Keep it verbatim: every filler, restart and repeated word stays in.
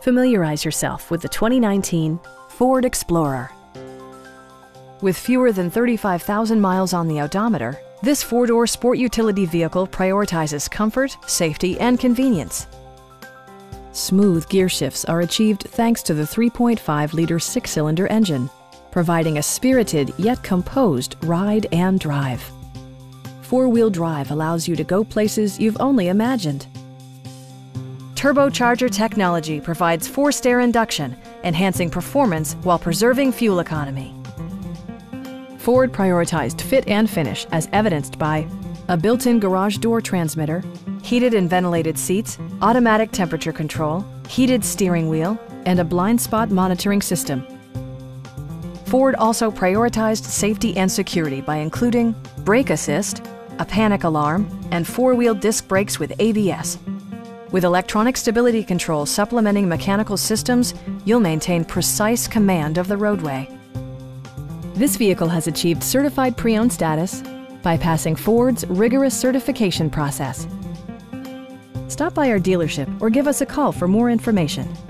Familiarize yourself with the twenty nineteen Ford Explorer. With fewer than thirty-five thousand miles on the odometer, this four-door sport utility vehicle prioritizes comfort, safety, and convenience. Smooth gear shifts are achieved thanks to the three point five liter six-cylinder engine, providing a spirited yet composed ride and drive. Four-wheel drive allows you to go places you've only imagined. Turbocharger technology provides forced-air induction, enhancing performance while preserving fuel economy. Ford prioritized fit and finish, as evidenced by a built-in garage door transmitter, heated and ventilated seats, automatic temperature control, heated steering wheel, and a blind spot monitoring system. Ford also prioritized safety and security by including brake assist, a panic alarm, and four-wheel disc brakes with A B S. With electronic stability control supplementing mechanical systems, you'll maintain precise command of the roadway. This vehicle has achieved certified pre-owned status by passing Ford's rigorous certification process. Stop by our dealership or give us a call for more information.